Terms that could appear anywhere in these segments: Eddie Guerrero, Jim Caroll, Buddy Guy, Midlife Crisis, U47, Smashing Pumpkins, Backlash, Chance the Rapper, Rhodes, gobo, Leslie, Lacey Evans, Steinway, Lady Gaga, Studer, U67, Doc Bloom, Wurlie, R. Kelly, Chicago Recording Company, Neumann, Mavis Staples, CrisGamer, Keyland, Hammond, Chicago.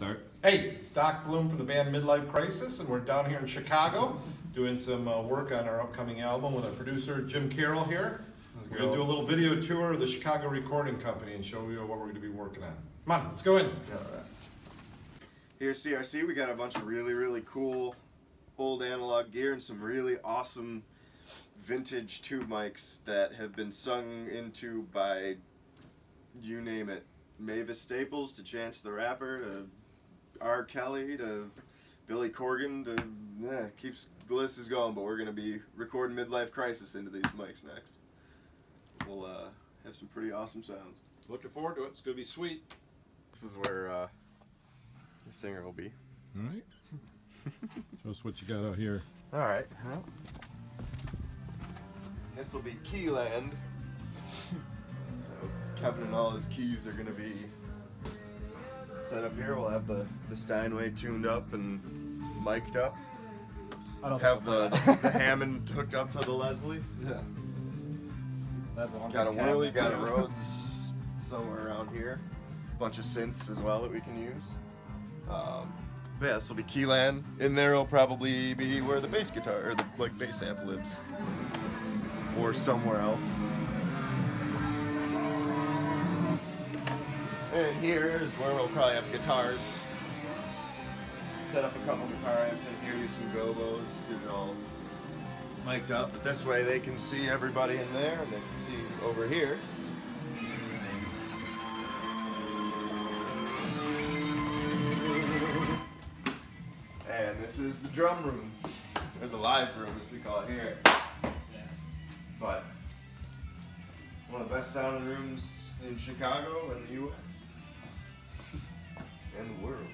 Hey, it's Doc Bloom from the band Midlife Crisis, and we're down here in Chicago doing some work on our upcoming album with our producer Jim Caroll here. We're going to do a little video tour of the Chicago Recording Company and show you what we're going to be working on. Come on, let's go in. All right. Here at CRC we got a bunch of really cool old analog gear and some really awesome vintage tube mics that have been sung into by, you name it, Mavis Staples to Chance the Rapper to R. Kelly to Billy Corgan to, yeah, keeps the list is going. But we're gonna be recording Midlife Crisis into these mics next. We'll have some pretty awesome sounds. Looking forward to it. It's gonna be sweet. This is where the singer will be. All right. Show us what you got out here. All right. Well, this will be Keyland. So Kevin and all his keys are gonna be set up here. We'll have the Steinway tuned up and mic'd up. I don't have the Hammond hooked up to the Leslie. Yeah. That's a got a Wurlie, got a Rhodes somewhere around here. Bunch of synths as well that we can use. Yeah, this will be Keyland. In there will probably be where the bass guitar or the bass amp lives, or somewhere else. And here is where we'll probably have guitars. Set up a couple guitar amps in here, use some gobos, get it all mic'd up. But this way they can see everybody in there and they can see over here. And this is the drum room, or the live room as we call it here. But one of the best sounding rooms in Chicago and the U.S. and the world.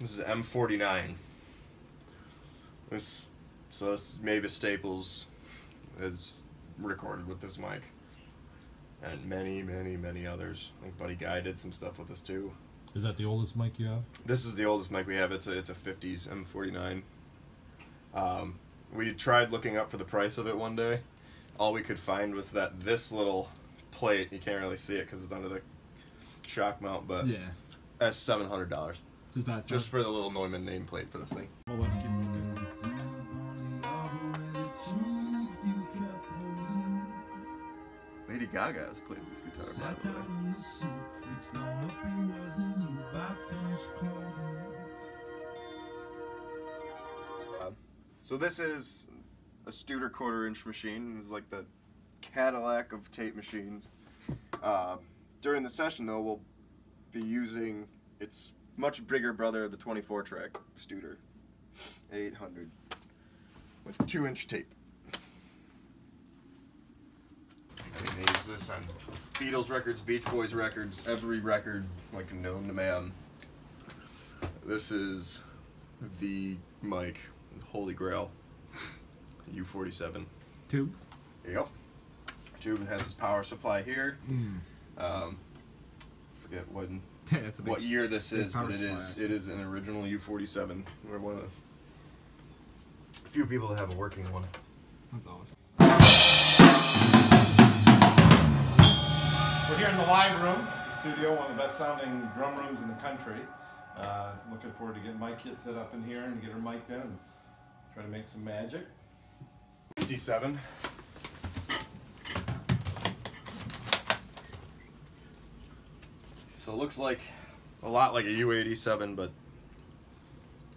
This is M49. This is Mavis Staples is recorded with this mic. And many others. I think Buddy Guy did some stuff with this too. Is that the oldest mic you have? This is the oldest mic we have. It's a 50s M49. We tried looking up for the price of it one day. All we could find was that this little plate, you can't really see it because it's under the shock mount, but yeah, that's $700. Just for the little Neumann nameplate for this thing. Lady Gaga has played this guitar, by the way. So this is a Studer quarter-inch machine. It's like the Cadillac of tape machines. During the session, though, we'll be using its much bigger brother of the 24-track Studer 800 with 2-inch tape. I mean, they use this on Beatles records, Beach Boys records, every record like known to man. This is the mic, holy grail, U47. Tube? Yep. Tube has its power supply here. Forget what year this is, but it is an original U47. We're one of the few people that have a working one. That's awesome. We're here in the live room at the studio, one of the best sounding drum rooms in the country. Looking forward to getting my kit set up in here and get her mic'd in and try to make some magic. 57. So it looks like a lot like a U87, but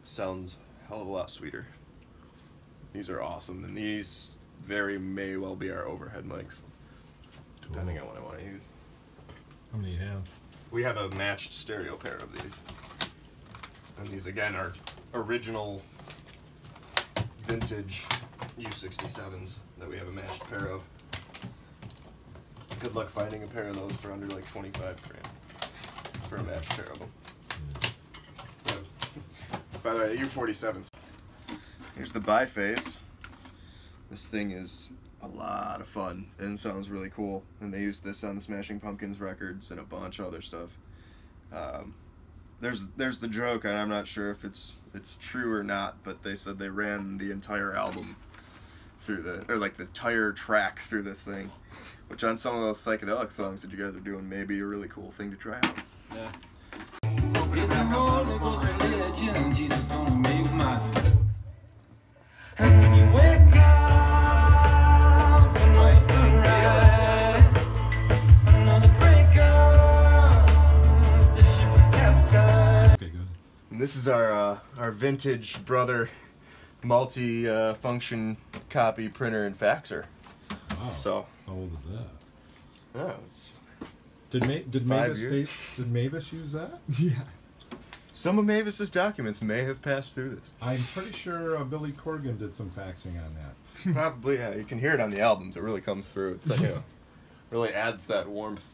sounds a hell of a lot sweeter. These are awesome, and these may well be our overhead mics, depending on what I want to use. How many do you have? We have a matched stereo pair of these. And these, again, are original vintage U67s that we have a matched pair of. Good luck finding a pair of those for under like 25 grand for a match pair of them. By the way, U47s. Here's the biphase. This thing is a lot of fun and sounds really cool. And they used this on the Smashing Pumpkins records and a bunch of other stuff. There's the joke, and I'm not sure if it's true or not, but they said they ran the entire album through the, or like the entire track through this thing, which on some of those psychedelic songs that you guys are doing may be a really cool thing to try out. Yeah. It's the Holy Ghost religion, Jesus gonna make my. And when you wake up, another sunrise, another breakup, this ship was capsized. Okay, good. And this is our vintage brother multi-function copy printer and faxer. Wow. So. How old is that? Oh. Did Mavis use that? Yeah. Some of Mavis's documents may have passed through this. I'm pretty sure Billy Corgan did some faxing on that. Probably, yeah. You can hear it on the albums. It really comes through. It's like, you know, really adds that warmth